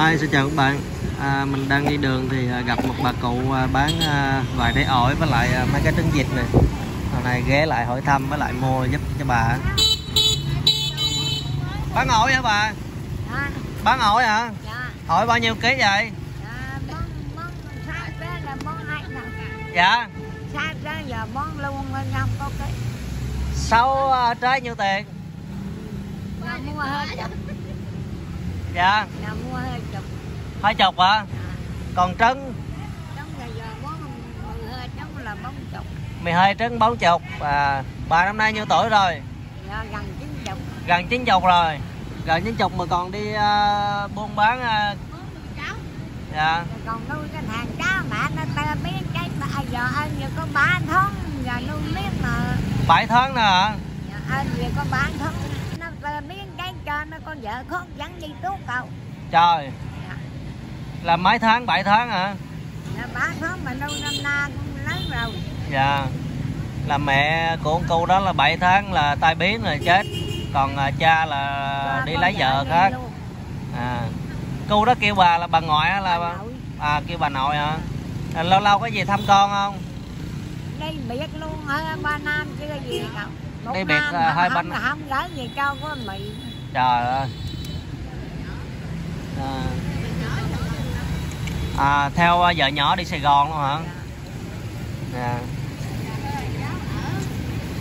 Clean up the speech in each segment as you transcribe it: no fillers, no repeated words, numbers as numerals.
Hi, xin chào các bạn. Mình đang đi đường thì gặp một bà cụ bán vài trái ổi với lại mấy cái trứng vịt này. Hôm nay ghé lại hỏi thăm với lại mua giúp cho bà. Bán ổi hả bà? Dạ. Bán ổi hả? Dạ. Ổi bao nhiêu ký vậy? Dạ, dạ. Sai trái giờ món luôn lên nhau có ký. 6 trái nhiêu tiền? Dạ, mua hết. Dạ. Dạ, mua hơi chục. Hơi chục hả? À? Còn trứng? Trứng là giờ món mì hơi trứng là 40. Mì hơi trứng 40 à. Bà năm nay nhiêu tuổi rồi? Dạ, gần 90. Gần 90 rồi. Gần 90 mà còn đi buôn bán cháu. Dạ. Rồi còn nuôi cái hàng cá mà nó ta biết cái mà giờ anh giờ có 3 tháng giờ nuôi miếng mà 7 tháng nữa hả? Dạ, anh giờ có 3 tháng. Nó ta biết cái cho nó con vợ khó dẫn đi tuốt cậu. Trời. Dạ. Là mấy tháng? 7 tháng hả? Dạ, 3 tháng mà nuôi năm na cũng lớn rồi. Dạ. Là mẹ của con cô đó là 7 tháng là tai biến rồi chết. Còn cha là đi lấy vợ khác. À. Cô đó kêu bà là bà ngoại hay là bà? À, kêu bà nội hả? À, lâu lâu có gì thăm con không? Đi biệt luôn hả? Ba năm chứ cái gì cậu. Một đi biệt hai bên. Không gửi gì cho có mì. Trời ơi. À, theo vợ nhỏ đi Sài Gòn luôn hả? À.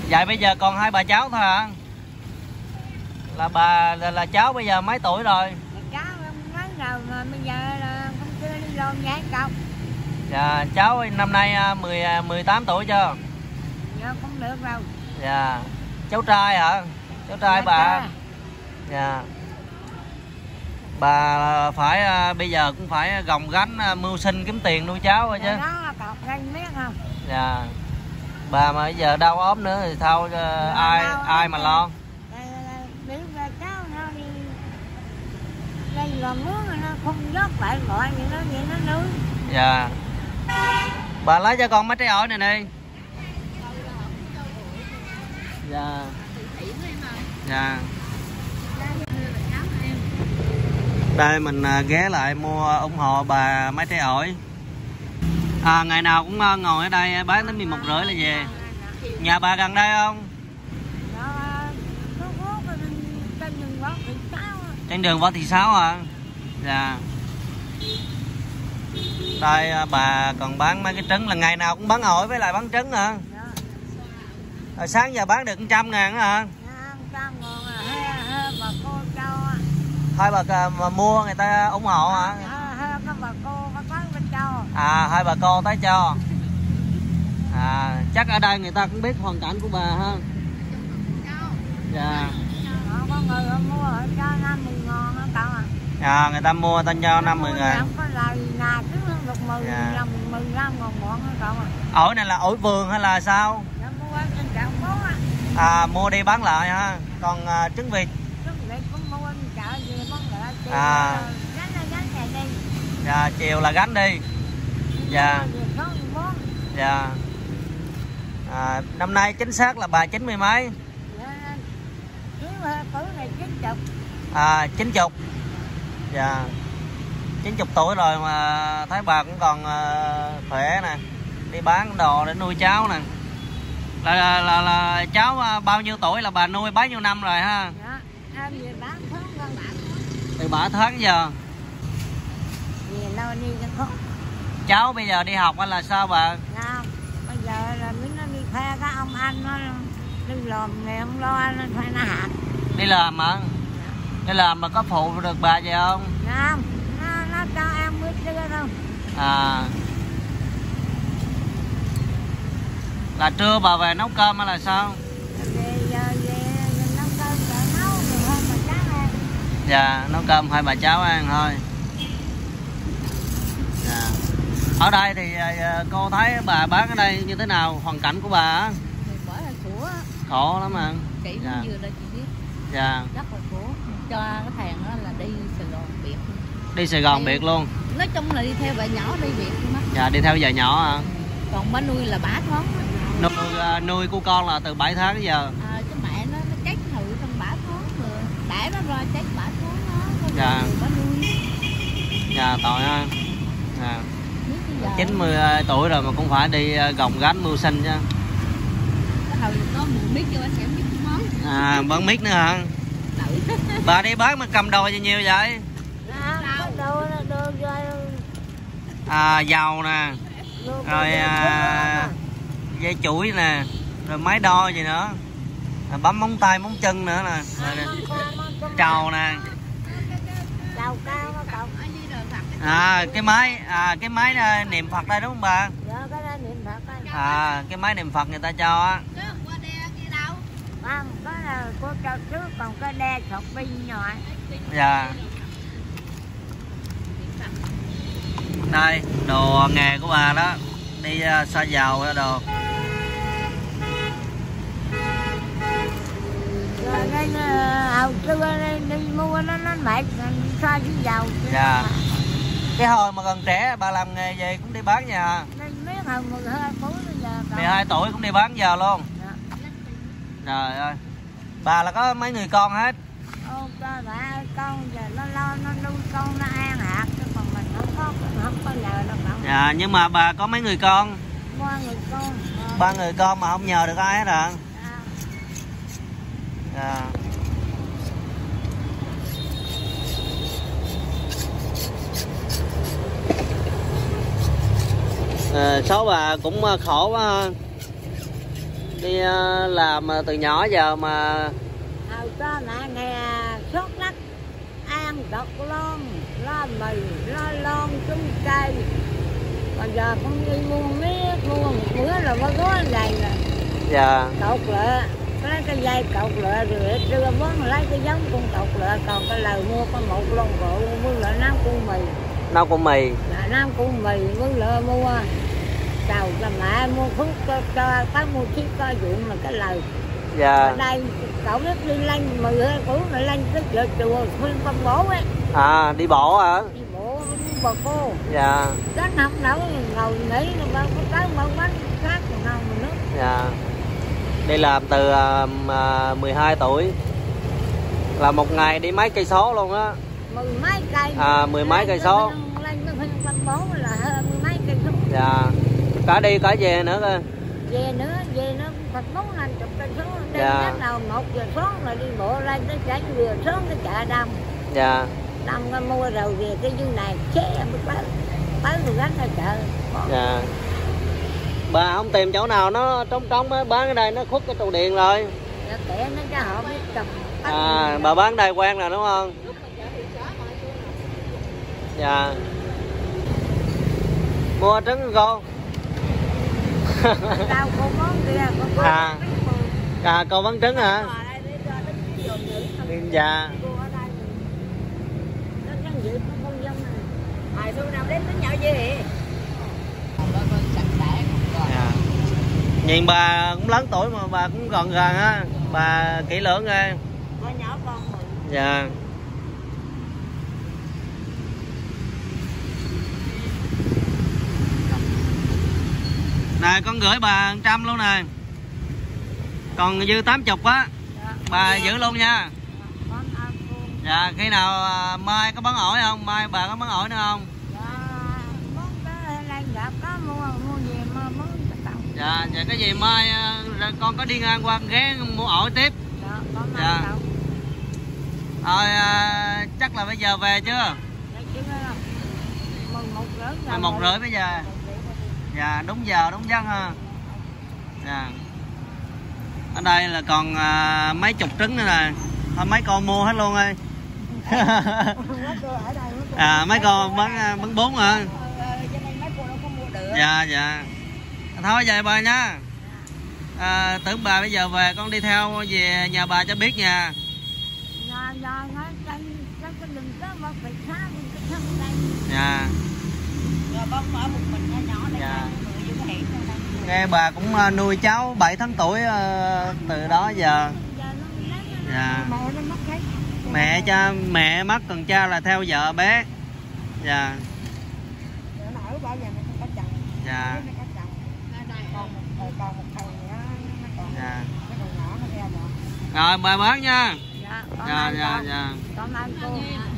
Vậy bây giờ còn hai bà cháu thôi hả? Là bà là cháu bây giờ mấy tuổi rồi? Cháu lớn rồi, bây giờ là cũng chưa đi lôn vậy cậu. Dạ, cháu năm nay 18 tuổi chưa? Dạ, cũng được rồi. Dạ. Cháu trai hả? Cháu trai bà. Dạ. Bà phải bây giờ cũng phải gồng gánh mưu sinh kiếm tiền nuôi cháu rồi chứ. Đó, cậu ranh biết không? Dạ. Bà mà bây giờ đau ốm nữa thì sao ai mà lo? Đây là mướn nó không dót lại gọi vậy nó nướng. Dạ. Bà lấy cho con mấy trái ổi này đi. Dạ. Dạ. Đây mình ghé lại mua ủng hộ bà mấy trái ổi. À, ngày nào cũng ngồi ở đây bán đến 11h30 là về. Nhà bà gần đây không? Trên đường Võ Thị Sáu hả? Dạ. Đây bà còn bán mấy cái trứng là ngày nào cũng bán ổi với lại bán trứng hả? Rồi sáng giờ bán được 100.000 hả? 100.000 hai bà cô cho. Hai bà mà mua người ta ủng hộ hả? Hai bà cô tới cho. À, hai bà cô tới cho. À, chắc ở đây người ta cũng biết hoàn cảnh của bà ha. Dạ. Có người mua cho 50.000 đó cậu à. Dạ, người ta mua ta cho 50.000. Không có lời nào chứ không được 15.000 cậu à. Ổi này là ổi vườn hay là sao? Dạ, mua ở trên chợ phố á. À, mua đi bán lại ha. Còn trứng vịt? Trứng vịt cũng mua ở chợ về bán lại. Chiều à. Gánh này đi. Dạ, chiều là gánh đi. Dạ. Dạ. À, năm nay chính xác là bà 90 mấy? Này 90. À, 90. Dạ. 90 tuổi rồi mà thấy bà cũng còn khỏe nè. Đi bán đồ để nuôi cháu nè. Là cháu bao nhiêu tuổi là bà nuôi bấy nhiêu năm rồi ha? Dạ. À, về 3 tháng gần 7 tháng. Từ 7 tháng giờ. Về lâu đi cho khổ. Cháu bây giờ đi học hay là sao bà? Không. Bây giờ là nó đi khoe các ông anh nó đừng làm này không lo nó phải nó hạn. Đi làm hả? Đi làm mà có phụ được bà vậy không? Không, nó cho em biết chứ không. À. Là trưa bà về nấu cơm hay là sao? Về giờ về nấu cơm để nấu rồi hai bà cháu ăn. Dạ, nấu cơm hai bà cháu ăn thôi. Dạ. Ở đây thì cô thấy bà bán ở đây như thế nào, hoàn cảnh của bà á? Khổ lắm mà. Kỹ dạ. Vừa đây chị biết. Dạ. Rất là khổ. Cho cái thằng đó là đi Sài Gòn biệt. Đi Sài Gòn biệt luôn. Nói chung là đi theo bà nhỏ đi biệt luôn á. Dạ, đi theo bà nhỏ hả? Còn bà nuôi là 3 tháng. Nuôi của con là từ 7 tháng đến giờ. À, cái mẹ nó chết thử trong 3 tháng rồi. Đẻ nó ra chết 3 tháng đó. Dạ. Bà nuôi. già tội ha. À, 90 tuổi rồi mà cũng phải đi gồng gánh mưu sinh chứ. Có mít cho sẽ món. À, bán mít nữa hả? Bà đi bán mà cầm đồ gì nhiều vậy? À, dầu nè, rồi dây chuỗi nè, rồi máy đo gì nữa, rồi bấm móng tay móng chân nữa nè, trầu nè, à cái máy niệm Phật đây đúng không bà? À cái máy niệm Phật người ta cho á. Còn cái đe sọt pin nhỏ. Dạ. Đây đồ nghề của bà đó, đi xoa dầu đó đồ. Rồi nên hồi xưa đi mua nó mệt xoa với dầu. Dạ. Cái hồi mà còn trẻ bà làm nghề gì cũng đi bán nhà. Mấy hồi 12 tuổi bây giờ. 12 tuổi cũng đi bán giờ luôn. Dạ. Trời ơi. Bà là có mấy người con hết? Ô, bà con giờ nó lo nó nuôi con nó ăn hạt chứ còn mình không có nhờ đâu bà. Dạ, nhưng mà bà có mấy người con? 3 người con. 3 người con mà không nhờ được ai hết hả? Dạ. Dạ. À, số bà cũng khổ quá ha. Đi làm từ nhỏ giờ mà cho mẹ nghe suốt lắc ăn đọc lon lo mì lo lon trứng cây, còn giờ con đi mua miếng mua một bữa rồi mới có này nè. Dạ. Cột lựa lấy cái dây cột lựa rồi đưa món lấy cái giống con cột lựa, còn cái lời mua có một lon rượu mua lựa 5 con mì. 5 con mì. Là 5 con mì mới lựa mua. Đầu là mẹ mua thuốc cho bác mua chiếc coi dụng là cái lời. Dạ. Ở đây cậu rất đi lanh mà cũ mà lanh tới chợ chùa Khuyên Công Bố ấy. À đi bộ hả? Đi bộ với bà cô. Dạ. Đến không nổi ngồi nghỉ là bà có cái mẫu bánh khác còn không mà nước. Dạ. Đi làm từ 12 tuổi. Là một ngày đi mấy cây số luôn á. 10 mấy cây. À 10 mấy cây số. Lanh tới Khuyên Công Bố là 10 mấy cây số. Dạ. Cả đi cả về nữa cơ. Về nữa Phật muốn lên 10 cây số. Đến chắc nào 1 giờ sáng rồi đi bộ lên tới chợ vừa sớm tới chợ Đông. Dạ. Đông mua rồi về tới dưới này chế em bán đồ gánh ra chợ. Dạ. Bà không tìm chỗ nào nó trống á, bán ở đây nó khuất cái trụ điện rồi. Dạ kệ nó cho họ biết cầm. À bà bán đài quen rồi đúng không? Dạ. Mua trứng cô. À cô bán trứng hả? Dạ. Nhìn bà cũng lớn tuổi mà bà cũng gọn gàng á, bà kỹ lưỡng ghê. Dạ. Nè con gửi bà 100 luôn nè. Còn dư 80 á. Dạ. Bà giữ luôn nha. Dạ khi nào mai có bán ổi không? Mai bà có bán ổi nữa không? Dạ vậy cái gì mai con có đi ngang qua ghé mua ổi tiếp. Dạ. Thôi chắc là bây giờ về chưa? 11:30 bây giờ. Dạ đúng giờ đúng giấc ha. Dạ. Ở đây là còn mấy chục trứng nữa nè. Thôi mấy con mua hết luôn ơi. À mấy con bán 4 hả? Dạ dạ. Thôi vậy bà nha. À, tưởng bà bây giờ về con đi theo về nhà bà cho biết nha. Dạ. Nghe bà cũng nuôi cháu 7 tháng tuổi từ đó giờ. Dạ. Mẹ mất còn cha là theo vợ bé. Dạ. Dạ. Rồi bà bán nha. Dạ dạ dạ.